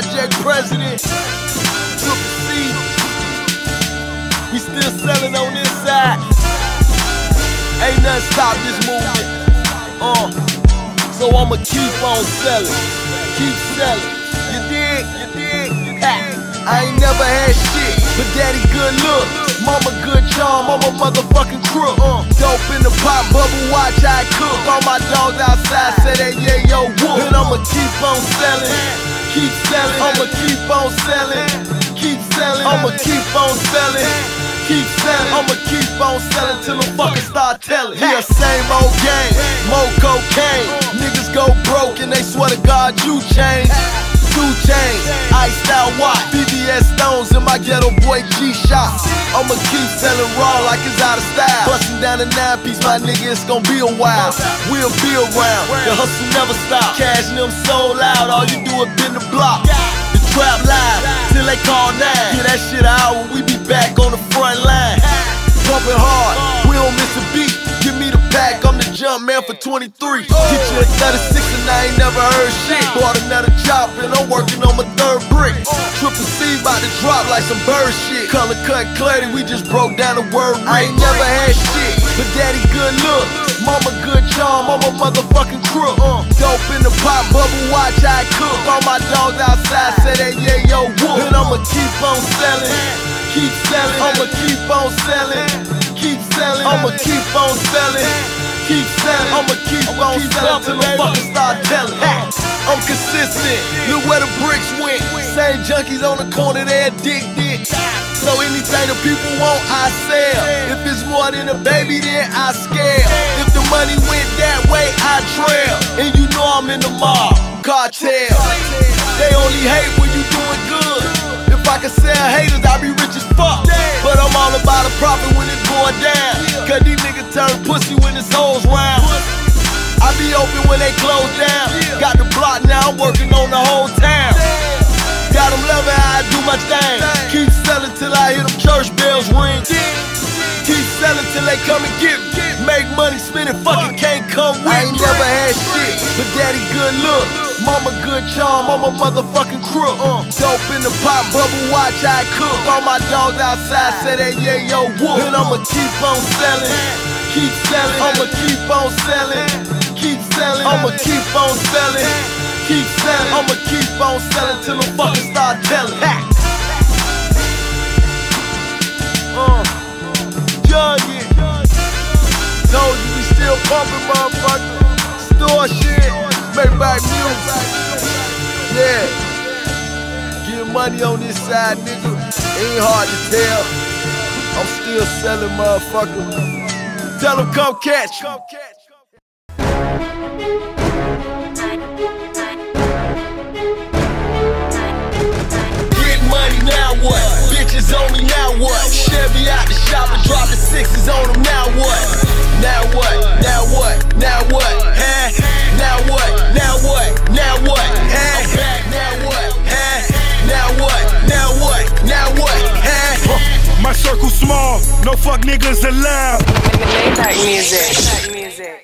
Project Prezident, Triple C's. We still selling on this side. Ain't nothing stop this movement. So I'ma keep on selling, keep selling. You dig? You dig? You dig? I ain't never had shit, but daddy good look. Mama good charm, I'm a motherfucking crook. Dope in the pop, bubble watch, I cook. All my dogs outside, say that yeah, yo, whoop. And I'ma keep on selling, keep selling. I'ma keep on selling, keep selling. I'ma keep on selling, keep selling. I'ma keep on selling till I'm fucking start telling. Yeah, same old game, more cocaine. Niggas go broke and they swear to God you change. Two chains, iced out watch, BBS stones in my ghetto boy G-Shop. I'ma keep selling raw like it's out of style. Bustin' down the 9-piece, my nigga, it's gon' be a while. We'll be around, the hustle never stop. Cashin' them so loud, all you do is bend the block. The trap live, till they call 9. Get that shit out when we be back on the front line. Pumpin' hard, we don't miss a beat. Give me the pack, I'm the jump man for 23. Get you a 36 and I ain't never heard shit. Bought another job and I'm working on my third brick. Triple C about to drop like some bird shit. Color cut clarity, we just broke down the word. I ain't never had shit, but daddy good look. Mama good charm, I'm a motherfucking crook. Dope in the pop, bubble watch, I cook. All my dogs outside, say that yeah, yo, whoop. And I'ma keep on selling, keep selling. I'ma keep on selling, keep selling. I'ma keep on selling, keep selling. I'ma keep on selling till the fuckers start telling. I'm consistent, look where the bricks went. Same junkies on the corner, they addicted. So anything the people want, I sell. If it's more than a baby, then I scale. If the money went that way, I trail. And you know I'm in the mob, cartel. They only hate when you doing good. If I could sell haters, I'd be rich as fuck. But I'm all about a profit when it's going down. Cause these niggas turn pussy when his hoes round. I be open when they close down. Got the block now, I'm working on the whole town. Got them loving how I do my thing. Keep selling till I hear them church bells ring. Keep selling till they come and get me. Make money, spend it, fucking can't come with me. I ain't never had shit, but daddy good look. Mama good charm, I'm a motherfucking crook. Dope in the pop, bubble watch, I cook. All my dogs outside, say that yeah, yo, whoop. And I'ma keep on selling, keep selling. I'ma keep on selling, keep selling. I'ma keep on selling, keep selling. I'ma keep on selling till the fuckers start telling. Told you we still pumping, motherfucker. Store shit, make back music. Yeah, get money on this side, nigga. Ain't hard to tell. I'm still selling, motherfucker. Tell them come catch you. Bitches on me, now what? Chevy out the shop and drop the 6s on them, now what? Now what? Now what? Now what? Huh? Now what? Now what? Now what? Huh? Now what? Huh? Now what? Now what? Now what? Huh? My circle small, no fuck niggas allowed. Maybach music.